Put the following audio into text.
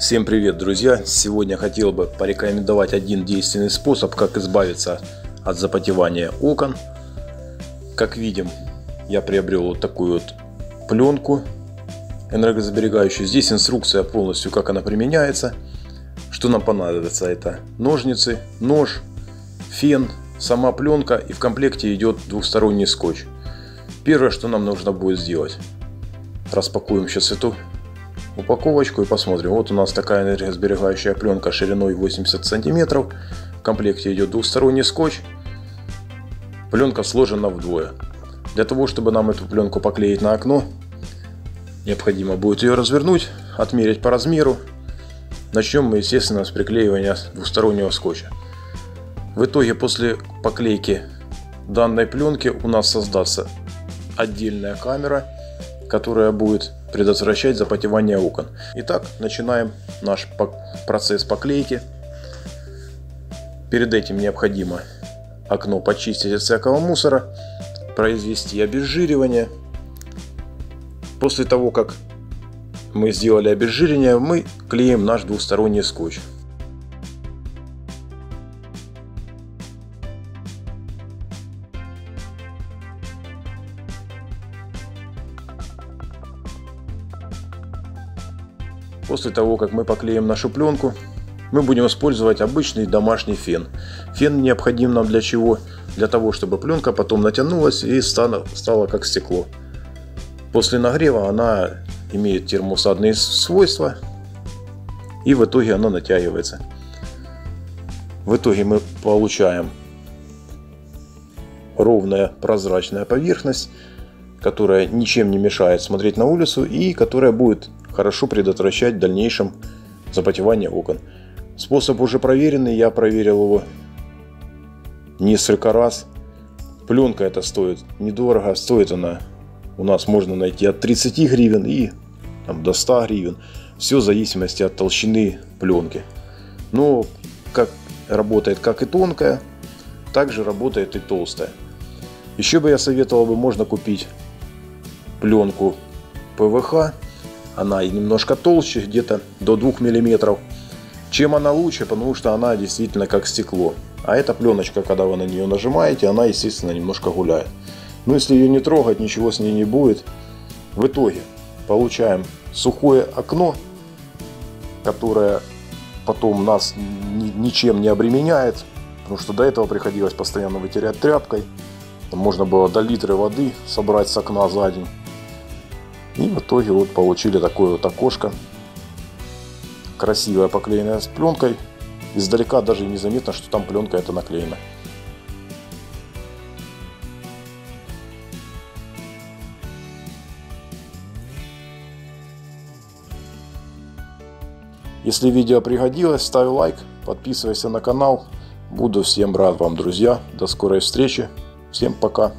Всем привет, друзья! Сегодня хотел бы порекомендовать один действенный способ, как избавиться от запотевания окон. Как видим, я приобрел вот такую вот пленку энергосберегающую. Здесь инструкция полностью, как она применяется. Что нам понадобится, это ножницы, нож, фен, сама пленка, и в комплекте идет двухсторонний скотч. Первое, что нам нужно будет сделать, распакуем сейчас эту упаковочку и посмотрим. Вот у нас такая энергосберегающая пленка шириной 80 сантиметров. В комплекте идет двухсторонний скотч. Пленка сложена вдвое. Для того, чтобы нам эту пленку поклеить на окно, необходимо будет ее развернуть, отмерить по размеру. Начнем мы, естественно, с приклеивания двухстороннего скотча. В итоге после поклейки данной пленки у нас создастся отдельная камера, которая будет предотвращать запотевание окон. Итак, начинаем наш процесс поклейки. Перед этим необходимо окно почистить от всякого мусора, произвести обезжиривание. После того, как мы сделали обезжиривание, мы клеим наш двухсторонний скотч. После того, как мы поклеим нашу пленку, мы будем использовать обычный домашний фен. Фен необходим нам для чего? Для того, чтобы пленка потом натянулась и стала как стекло. После нагрева она имеет термоусадные свойства, и в итоге она натягивается. В итоге мы получаем ровная прозрачная поверхность, которая ничем не мешает смотреть на улицу и которая будет хорошо предотвращать в дальнейшем запотевание окон. Способ уже проверенный, я проверил его несколько раз. Пленка эта стоит недорого, стоит она у нас, можно найти от 30 гривен и там, до 100 гривен. Все в зависимости от толщины пленки. Но как работает как и тонкая, так же работает и толстая. Еще бы я советовал, можно купить пленку ПВХ. Она немножко толще, где-то до 2 мм. Чем она лучше, потому что она действительно как стекло. А эта пленочка, когда вы на нее нажимаете, она, естественно, немножко гуляет. Но если ее не трогать, ничего с ней не будет. В итоге получаем сухое окно, которое потом нас ничем не обременяет. Потому что до этого приходилось постоянно вытирать тряпкой. Можно было до литра воды собрать с окна за день. И в итоге вот получили такое вот окошко, красивое, поклеенное с пленкой. Издалека даже не заметно, что там пленка эта наклеена. Если видео пригодилось, ставь лайк, подписывайся на канал. Буду всем рад вам, друзья. До скорой встречи. Всем пока.